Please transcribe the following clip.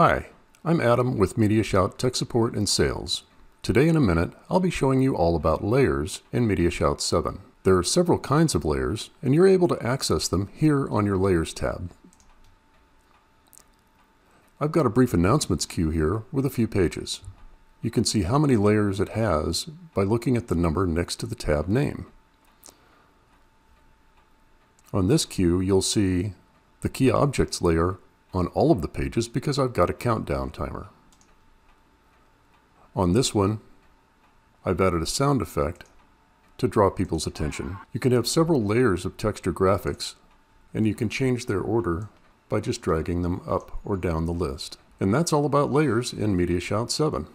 Hi, I'm Adam with MediaShout Tech Support and Sales. Today in a minute, I'll be showing you all about layers in MediaShout 7. There are several kinds of layers, and you're able to access them here on your Layers tab. I've got a brief announcements queue here with a few pages. You can see how many layers it has by looking at the number next to the tab name. On this queue, you'll see the Key Objects layer on all of the pages because I've got a countdown timer. On this one, I've added a sound effect to draw people's attention. You can have several layers of text or graphics, and you can change their order by just dragging them up or down the list. And that's all about layers in MediaShout 7.